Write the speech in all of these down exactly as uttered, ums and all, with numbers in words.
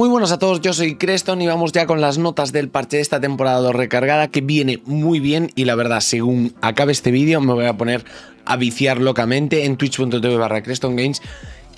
muy buenas a todos, yo soy Creston y vamos ya con las notas del parche de esta temporada dos recargada, que viene muy bien y la verdad, según acabe este vídeo me voy a poner a viciar locamente en twitch.tv barra Creston Games.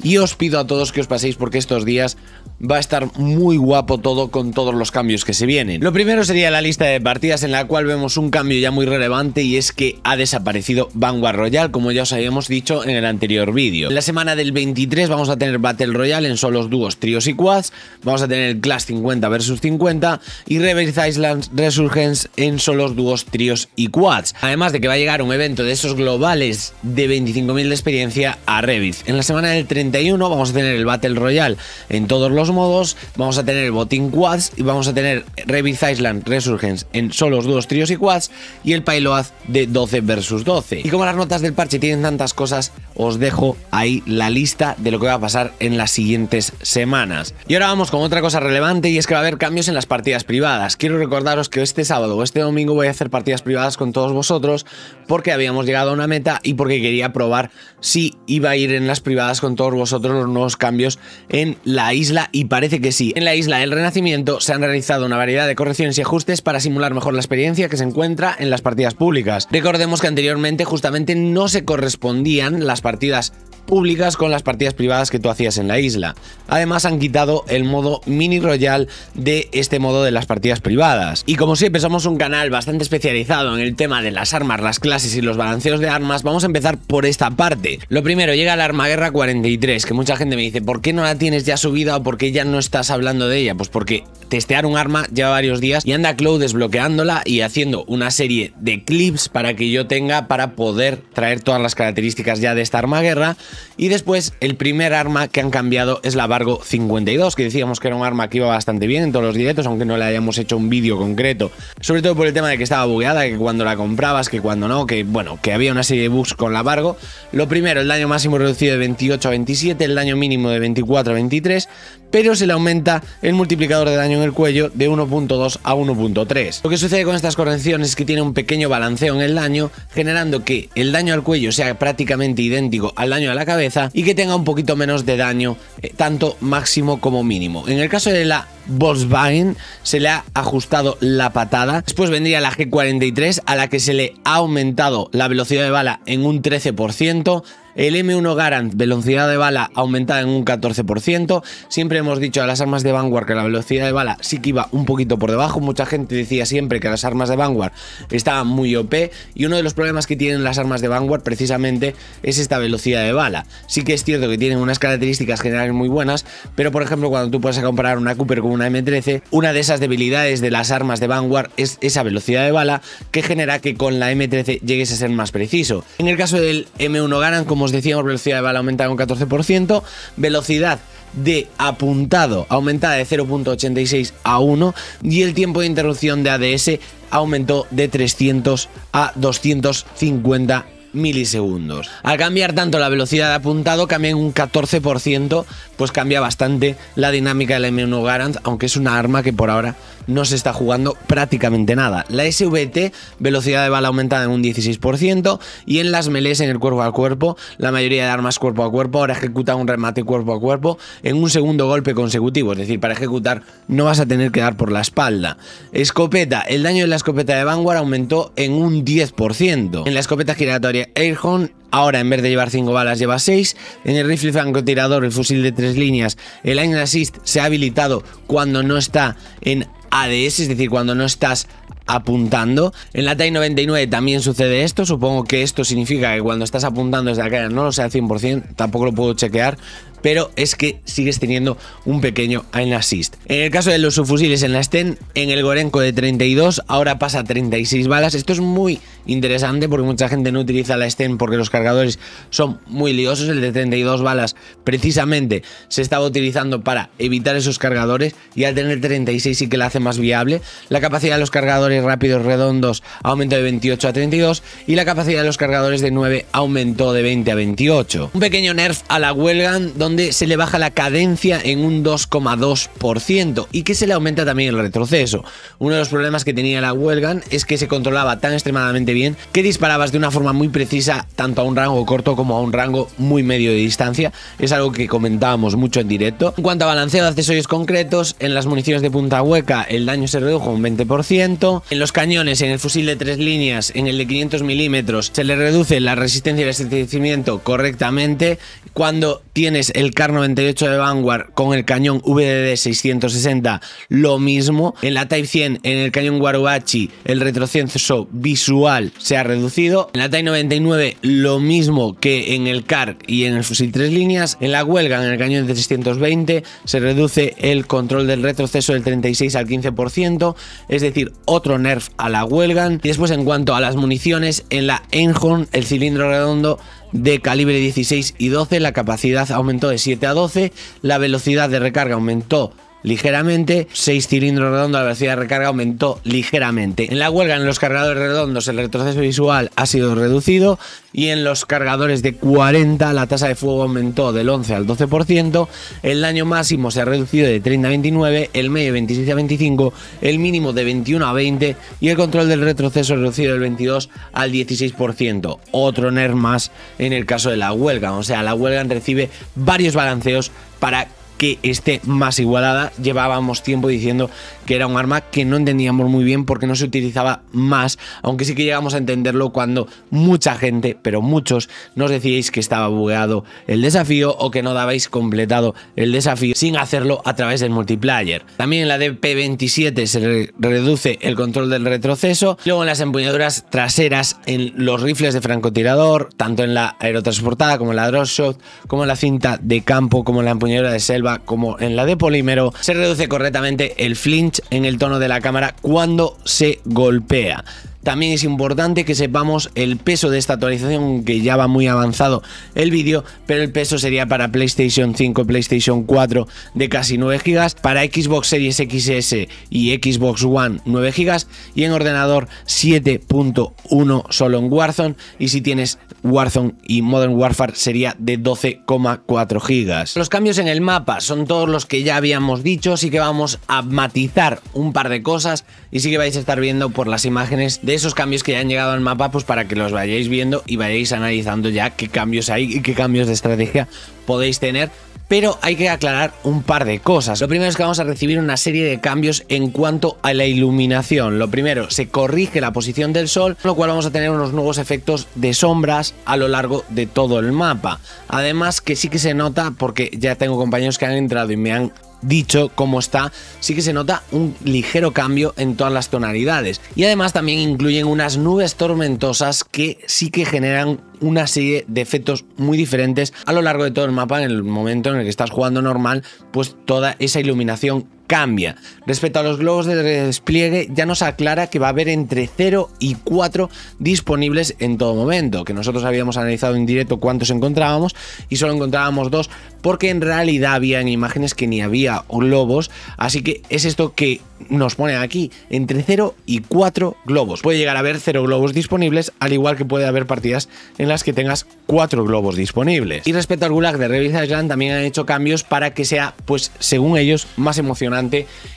Y os pido a todos que os paséis porque estos días va a estar muy guapo todo con todos los cambios que se vienen. Lo primero sería la lista de partidas, en la cual vemos un cambio ya muy relevante y es que ha desaparecido Vanguard Royale, como ya os habíamos dicho en el anterior vídeo. La semana del veintitrés vamos a tener Battle Royale en solos, dúos, tríos y quads. Vamos a tener el Class cincuenta versus cincuenta y Rebirth Island Resurgence en solos, dúos, tríos y quads. Además de que va a llegar un evento de esos globales de veinticinco mil de experiencia a Rebirth. En la semana del treinta y uno vamos a tener el Battle Royale en todos los modos, vamos a tener el Botín Quads y vamos a tener Rebirth Island Resurgence en solos, dúos, tríos y quads y el Payload de doce versus doce. Y como las notas del parche tienen tantas cosas, os dejo ahí la lista de lo que va a pasar en las siguientes semanas. Y ahora vamos con otra cosa relevante, y es que va a haber cambios en las partidas privadas. Quiero recordaros que este sábado o este domingo voy a hacer partidas privadas con todos vosotros porque habíamos llegado a una meta y porque quería probar si iba a ir en las privadas con todos vosotros los nuevos cambios en la isla, y parece que sí. En la isla del Renacimiento se han realizado una variedad de correcciones y ajustes para simular mejor la experiencia que se encuentra en las partidas públicas. Recordemos que anteriormente justamente no se correspondían las partidas públicas con las partidas privadas que tú hacías en la isla. Además han quitado el modo mini royal de este modo de las partidas privadas. Y como siempre somos un canal bastante especializado en el tema de las armas, las clases y los balanceos de armas, vamos a empezar por esta parte. Lo primero, llega la Armaguerra cuarenta y tres, que mucha gente me dice ¿por qué no la tienes ya subida o por qué ya no estás hablando de ella? Pues porque testear un arma lleva varios días y anda Cloud desbloqueándola y haciendo una serie de clips para que yo tenga para poder traer todas las características ya de esta Armaguerra. Y después el primer arma que han cambiado es la Vargo cincuenta y dos, que decíamos que era un arma que iba bastante bien en todos los directos, aunque no le hayamos hecho un vídeo concreto, sobre todo por el tema de que estaba bugueada, que cuando la comprabas, que cuando no, que bueno, que había una serie de bugs con la Vargo. Lo primero, el daño máximo reducido de veintiocho a veintisiete, el daño mínimo de veinticuatro a veintitrés, pero se le aumenta el multiplicador de daño en el cuello de uno punto dos a uno punto tres. Lo que sucede con estas correcciones es que tiene un pequeño balanceo en el daño, generando que el daño al cuello sea prácticamente idéntico al daño a la cabeza y que tenga un poquito menos de daño, eh, tanto máximo como mínimo. En el caso de la Volkswagen se le ha ajustado la patada. Después vendría la G cuarenta y tres, a la que se le ha aumentado la velocidad de bala en un trece por ciento. El M uno Garand, velocidad de bala aumentada en un catorce por ciento. Siempre hemos dicho a las armas de Vanguard que la velocidad de bala sí que iba un poquito por debajo. Mucha gente decía siempre que las armas de Vanguard estaban muy O P, y uno de los problemas que tienen las armas de Vanguard precisamente es esta velocidad de bala. Sí que es cierto que tienen unas características generales muy buenas, pero por ejemplo cuando tú puedes comparar una Cooper con una M trece, una de esas debilidades de las armas de Vanguard es esa velocidad de bala, que genera que con la M trece llegues a ser más preciso. En el caso del M uno Garand, como os decíamos, velocidad de bala aumentada un catorce por ciento, velocidad de apuntado aumentada de cero punto ochenta y seis a uno y el tiempo de interrupción de A D S aumentó de trescientos a doscientos cincuenta milisegundos. Al cambiar tanto la velocidad de apuntado, cambia en un catorce por ciento, pues cambia bastante la dinámica del M uno Garand, aunque es una arma que por ahora no se está jugando prácticamente nada. La S V T, velocidad de bala aumentada en un dieciséis por ciento, y en las melees, en el cuerpo a cuerpo, la mayoría de armas cuerpo a cuerpo ahora ejecuta un remate cuerpo a cuerpo en un segundo golpe consecutivo, es decir, para ejecutar no vas a tener que dar por la espalda. Escopeta, el daño de la escopeta de Vanguard aumentó en un diez por ciento. En la escopeta giratoria Einhorn, ahora en vez de llevar cinco balas lleva seis. En el rifle francotirador, el fusil de tres líneas, el aim assist se ha habilitado cuando no está en A D S, es decir, cuando no estás apuntando. En la Type noventa y nueve también sucede esto, supongo que esto significa que cuando estás apuntando desde la cara, no lo sé al cien por ciento, tampoco lo puedo chequear, pero es que sigues teniendo un pequeño aim assist. En el caso de los subfusiles, en la Sten, en el Gorenko de treinta y dos ahora pasa a treinta y seis balas. Esto es muy interesante porque mucha gente no utiliza la Sten porque los cargadores son muy liosos. El de treinta y dos balas precisamente se estaba utilizando para evitar esos cargadores, y al tener treinta y seis sí que la hace más viable. La capacidad de los cargadores seis rápidos redondos aumentó de veintiocho a treinta y dos y la capacidad de los cargadores de nueve aumentó de veinte a veintiocho. Un pequeño nerf a la Welgun donde se le baja la cadencia en un dos coma dos por ciento y que se le aumenta también el retroceso. Uno de los problemas que tenía la Welgun es que se controlaba tan extremadamente bien que disparabas de una forma muy precisa tanto a un rango corto como a un rango muy medio de distancia. Es algo que comentábamos mucho en directo. En cuanto a balanceo de accesorios concretos, en las municiones de punta hueca el daño se redujo un veinte por ciento, en los cañones, en el fusil de tres líneas, en el de quinientos milímetros se le reduce la resistencia y el estrechecimiento correctamente. Cuando tienes el Kar noventa y ocho de Vanguard con el cañón V D D seiscientos sesenta lo mismo. En la Type cien, en el cañón Guarubachi, el retroceso visual se ha reducido. En la Type noventa y nueve lo mismo que en el Kar y en el fusil tres líneas. En la Welgun, en el cañón de seiscientos veinte se reduce el control del retroceso del treinta y seis al quince por ciento, es decir, otro nerf a la Welgun. Y después, en cuanto a las municiones, en la Einhorn, el cilindro redondo de calibre dieciséis y doce, la capacidad aumentó de siete a doce, la velocidad de recarga aumentó ligeramente, seis cilindros redondos, la velocidad de recarga aumentó ligeramente. En la huelga, en los cargadores redondos, el retroceso visual ha sido reducido y en los cargadores de cuarenta la tasa de fuego aumentó del once al doce por ciento, el daño máximo se ha reducido de treinta a veintinueve, el medio de veintiséis a veinticinco, el mínimo de veintiuno a veinte y el control del retroceso reducido del veintidós al dieciséis por ciento. Otro nerf más en el caso de la huelga, o sea, la huelga recibe varios balanceos para que esté más igualada. Llevábamos tiempo diciendo que era un arma que no entendíamos muy bien porque no se utilizaba más, aunque sí que llegamos a entenderlo cuando mucha gente, pero muchos, nos decíais que estaba bugueado el desafío o que no dabais completado el desafío sin hacerlo a través del multiplayer. También en la D P veintisiete se re reduce el control del retroceso. Luego, en las empuñaduras traseras, en los rifles de francotirador, tanto en la aerotransportada como en la dropshot, como en la cinta de campo, como en la empuñadura de selva, como en la de polímero, se reduce correctamente el flinch en el tono de la cámara cuando se golpea. También es importante que sepamos el peso de esta actualización, que ya va muy avanzado el vídeo, pero el peso sería para PlayStation cinco, PlayStation cuatro de casi nueve gigas, para Xbox Series X S y Xbox One nueve gigas, y en ordenador siete punto uno solo en Warzone, y si tienes Warzone y Modern Warfare sería de doce coma cuatro gigas. Los cambios en el mapa son todos los que ya habíamos dicho, así que vamos a matizar un par de cosas y sí que vais a estar viendo por las imágenes de esos cambios que ya han llegado al mapa, pues para que los vayáis viendo y vayáis analizando ya qué cambios hay y qué cambios de estrategia podéis tener. Pero hay que aclarar un par de cosas. Lo primero es que vamos a recibir una serie de cambios en cuanto a la iluminación. Lo primero, se corrige la posición del sol, con lo cual vamos a tener unos nuevos efectos de sombras a lo largo de todo el mapa. Además, que sí que se nota, porque ya tengo compañeros que han entrado y me han dicho cómo está, sí que se nota un ligero cambio en todas las tonalidades. Y además también incluyen unas nubes tormentosas que sí que generan una serie de efectos muy diferentes a lo largo de todo el mapa. En el momento en el que estás jugando normal, pues toda esa iluminación cambia. Respecto a los globos de despliegue, ya nos aclara que va a haber entre cero y cuatro disponibles en todo momento, que nosotros habíamos analizado en directo cuántos encontrábamos y solo encontrábamos dos, porque en realidad había en imágenes que ni había globos, así que es esto que nos ponen aquí, entre cero y cuatro globos. Puede llegar a haber cero globos disponibles, al igual que puede haber partidas en las que tengas cuatro globos disponibles. Y respecto al Gulag de Rebirth Island, también han hecho cambios para que sea, pues según ellos, más emocionante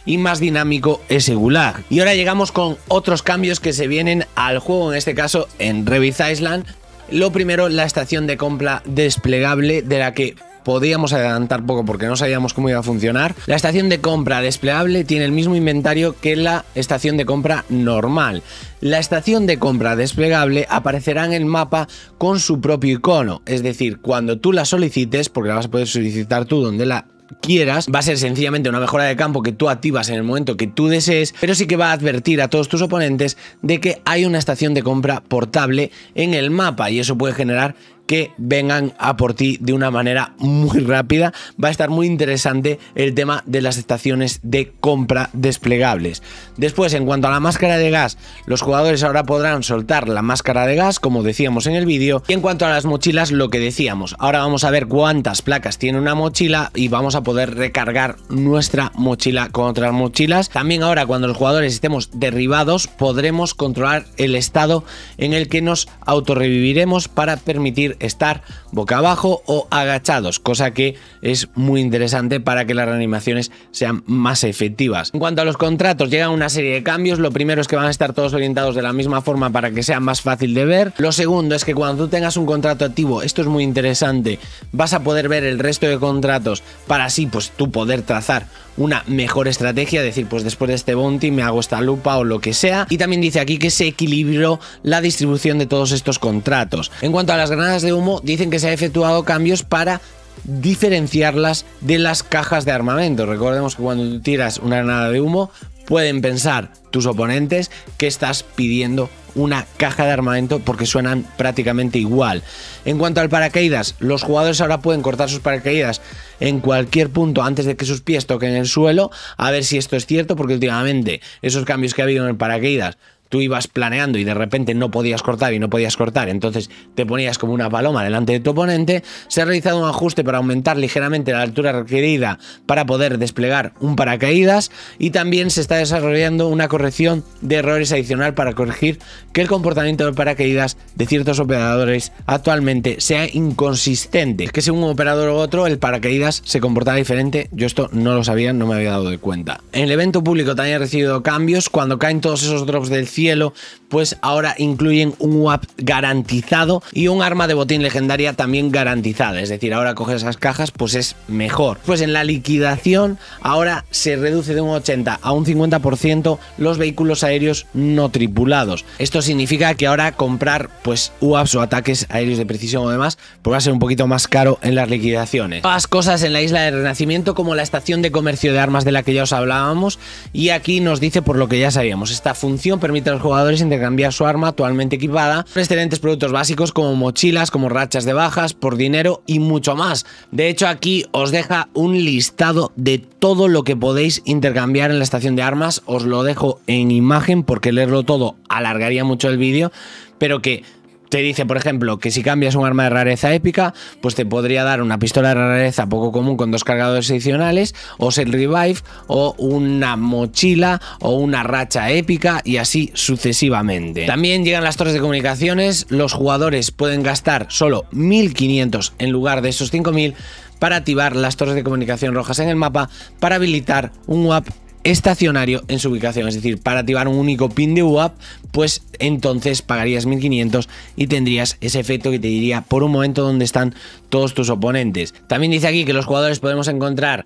y más dinámico ese Gulag. Y ahora llegamos con otros cambios que se vienen al juego, en este caso en Rebirth Island. Lo primero, la estación de compra desplegable, de la que podíamos adelantar poco porque no sabíamos cómo iba a funcionar. La estación de compra desplegable tiene el mismo inventario que la estación de compra normal. La estación de compra desplegable aparecerá en el mapa con su propio icono, es decir, cuando tú la solicites, porque la vas a poder solicitar tú donde la quieras, va a ser sencillamente una mejora de campo que tú activas en el momento que tú desees, pero sí que va a advertir a todos tus oponentes de que hay una estación de compra portable en el mapa, y eso puede generar que vengan a por ti de una manera muy rápida. Va a estar muy interesante el tema de las estaciones de compra desplegables. Después, en cuanto a la máscara de gas, los jugadores ahora podrán soltar la máscara de gas, como decíamos en el vídeo. Y en cuanto a las mochilas, lo que decíamos, ahora vamos a ver cuántas placas tiene una mochila y vamos a poder recargar nuestra mochila con otras mochilas. También ahora, cuando los jugadores estemos derribados, podremos controlar el estado en el que nos autorreviviremos para permitir estar boca abajo o agachados, cosa que es muy interesante para que las reanimaciones sean más efectivas. En cuanto a los contratos, llegan una serie de cambios. Lo primero es que van a estar todos orientados de la misma forma para que sea más fácil de ver. Lo segundo es que cuando tú tengas un contrato activo, esto es muy interesante, vas a poder ver el resto de contratos para así pues tú poder trazar una mejor estrategia, decir pues después de este bounty me hago esta lupa o lo que sea. Y también dice aquí que se equilibró la distribución de todos estos contratos. En cuanto a las granadas de humo, dicen que se han efectuado cambios para diferenciarlas de las cajas de armamento. Recordemos que cuando tú tiras una granada de humo, pueden pensar tus oponentes que estás pidiendo una caja de armamento porque suenan prácticamente igual. En cuanto al paracaídas, los jugadores ahora pueden cortar sus paracaídas en cualquier punto antes de que sus pies toquen el suelo. A ver si esto es cierto, porque últimamente esos cambios que ha habido en el paracaídas, tú ibas planeando y de repente no podías cortar y no podías cortar, entonces te ponías como una paloma delante de tu oponente. Se ha realizado un ajuste para aumentar ligeramente la altura requerida para poder desplegar un paracaídas, y también se está desarrollando una corrección de errores adicional para corregir que el comportamiento del paracaídas de ciertos operadores actualmente sea inconsistente, que según un operador u otro el paracaídas se comportara diferente. Yo esto no lo sabía, no me había dado de cuenta. En el evento público también ha recibido cambios. Cuando caen todos esos drops del cielo, pues ahora incluyen un U A P garantizado y un arma de botín legendaria también garantizada, es decir, ahora coger esas cajas pues es mejor. Pues en la liquidación ahora se reduce de un ochenta a un cincuenta por ciento los vehículos aéreos no tripulados. Esto significa que ahora comprar pues U A Ps o ataques aéreos de precisión o demás pues va a ser un poquito más caro en las liquidaciones. Más cosas en la isla de Renacimiento, como la estación de comercio de armas de la que ya os hablábamos, y aquí nos dice por lo que ya sabíamos, esta función permite a los jugadores intercambiar su arma actualmente equipada por excelentes productos básicos como mochilas, como rachas de bajas, por dinero y mucho más. De hecho, aquí os deja un listado de todo lo que podéis intercambiar en la estación de armas. Os lo dejo en imagen porque leerlo todo alargaría mucho el vídeo, pero que te dice, por ejemplo, que si cambias un arma de rareza épica, pues te podría dar una pistola de rareza poco común con dos cargadores adicionales, o el revive, o una mochila, o una racha épica, y así sucesivamente. También llegan las torres de comunicaciones. Los jugadores pueden gastar solo mil quinientos en lugar de esos cinco mil para activar las torres de comunicación rojas en el mapa, para habilitar un U A P estacionario en su ubicación, es decir, para activar un único pin de U A P, pues entonces pagarías mil quinientos y tendrías ese efecto que te diría por un momento dónde están todos tus oponentes. También dice aquí que los jugadores podemos encontrar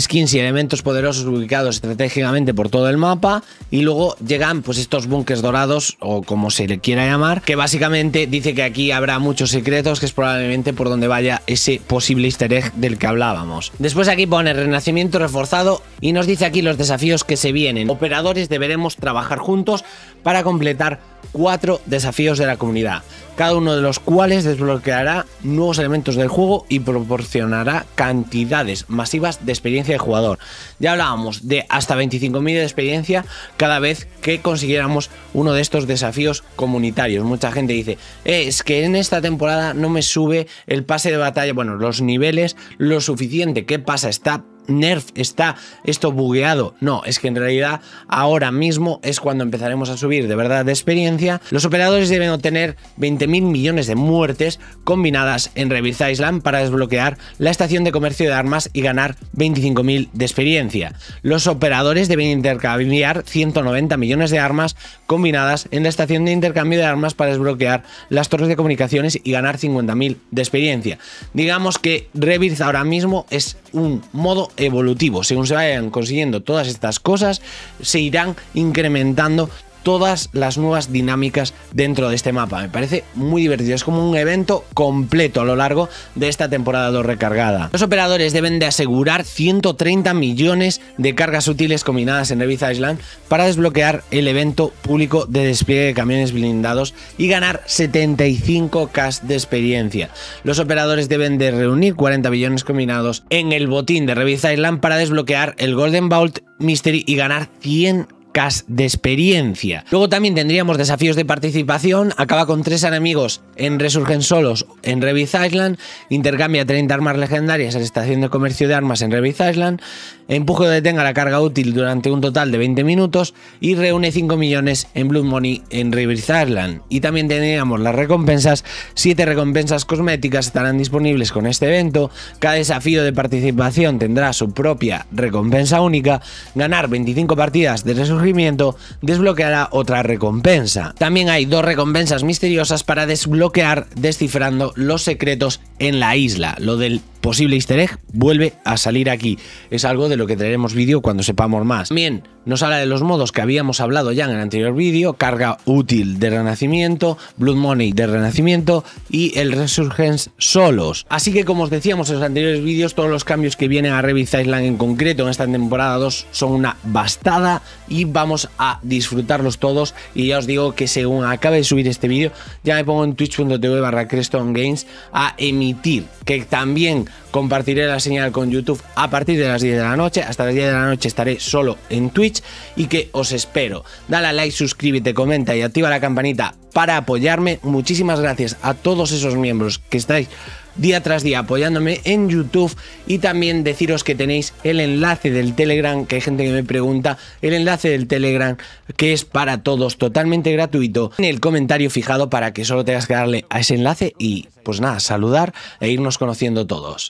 skins y elementos poderosos ubicados estratégicamente por todo el mapa, y luego llegan pues estos búnkeres dorados, o como se le quiera llamar, que básicamente dice que aquí habrá muchos secretos, que es probablemente por donde vaya ese posible easter egg del que hablábamos. Después aquí pone Renacimiento reforzado y nos dice aquí los desafíos que se vienen. Operadores deberemos trabajar juntos para completar cuatro desafíos de la comunidad, cada uno de los cuales desbloqueará nuevos elementos del juego y proporcionará cantidades masivas de experiencia de jugador. Ya hablábamos de hasta veinticinco mil de experiencia cada vez que consiguiéramos uno de estos desafíos comunitarios. Mucha gente dice, es que en esta temporada no me sube el pase de batalla, bueno, los niveles lo suficiente. ¿Qué pasa? Está nerf, está esto bugueado. No, es que en realidad ahora mismo es cuando empezaremos a subir de verdad de experiencia. Los operadores deben obtener veinte mil millones de muertes combinadas en Rebirth Island para desbloquear la estación de comercio de armas y ganar veinticinco mil de experiencia. Los operadores deben intercambiar ciento noventa millones de armas combinadas en la estación de intercambio de armas para desbloquear las torres de comunicaciones y ganar cincuenta mil de experiencia. Digamos que Rebirth ahora mismo es un modo evolutivo. Según se vayan consiguiendo todas estas cosas, se irán incrementando todas las nuevas dinámicas dentro de este mapa. Me parece muy divertido, es como un evento completo a lo largo de esta temporada dos recargada. Los operadores deben de asegurar ciento treinta millones de cargas útiles combinadas en Rebirth Island para desbloquear el evento público de despliegue de camiones blindados y ganar setenta y cinco k de experiencia. Los operadores deben de reunir cuarenta millones combinados en el botín de Rebirth Island para desbloquear el Golden Vault Mystery y ganar cien k de experiencia. Luego también tendríamos desafíos de participación. Acaba con tres enemigos en Resurgence Solos en Rebirth Island. Intercambia treinta armas legendarias en la estación de comercio de armas en Rebirth Island. Empuje o detenga la carga útil durante un total de veinte minutos. Y reúne cinco millones en Blood Money en Rebirth Island. Y también tendríamos las recompensas. siete recompensas cosméticas estarán disponibles con este evento. Cada desafío de participación tendrá su propia recompensa única. Ganar veinticinco partidas de Resurgence desbloqueará otra recompensa. También hay dos recompensas misteriosas para desbloquear descifrando los secretos en la isla. Lo del posible easter egg vuelve a salir aquí. Es algo de lo que traeremos vídeo cuando sepamos más. También nos habla de los modos que habíamos hablado ya en el anterior vídeo. Carga útil de Renacimiento, Blood Money de Renacimiento y el Resurgence Solos. Así que como os decíamos en los anteriores vídeos, todos los cambios que vienen a Rebirth Island en concreto en esta temporada dos son una bastada y vamos a disfrutarlos todos. Y ya os digo que según acabe de subir este vídeo ya me pongo en twitch.tv barra Creston Games a emitir, que también compartiré la señal con YouTube a partir de las diez de la noche. Hasta las diez de la noche estaré solo en Twitch y que os espero. Dale a like, suscríbete, comenta y activa la campanita para apoyarme. Muchísimas gracias a todos esos miembros que estáis día tras día apoyándome en YouTube, y también deciros que tenéis el enlace del Telegram, que hay gente que me pregunta, el enlace del Telegram que es para todos, totalmente gratuito, en el comentario fijado para que solo tengas que darle a ese enlace y pues nada, saludar e irnos conociendo todos.